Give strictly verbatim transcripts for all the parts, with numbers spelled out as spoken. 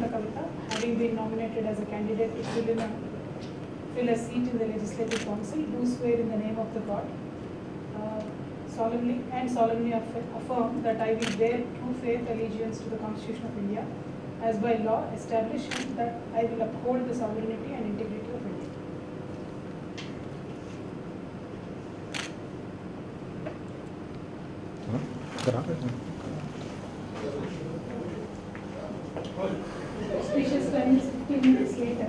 Krishna Kavita, having been nominated as a candidate to fill, in a, fill a seat in the Legislative Council, do swear in the name of the God uh, solemnly and solemnly affirm that I will bear true faith allegiance to the Constitution of India, as by law established, that I will uphold the sovereignty and integrity of India. Speeches commence fifteen minutes later.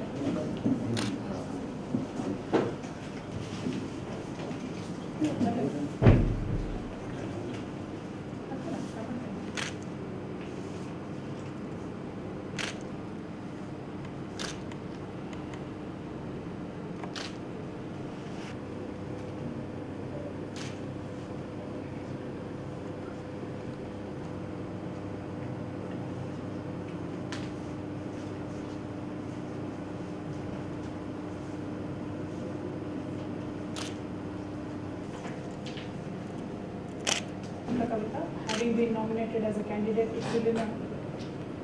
Kavita, having been nominated as a candidate to fill, in a,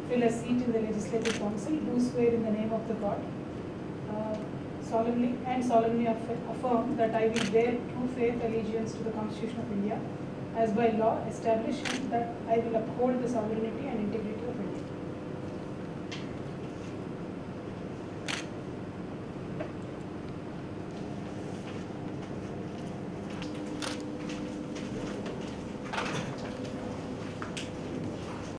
fill a seat in the Legislative Council, do swear in the name of the God uh, solemnly and solemnly affirm that I will bear true faith allegiance to the Constitution of India, as by law established, that I will uphold the sovereignty and integrity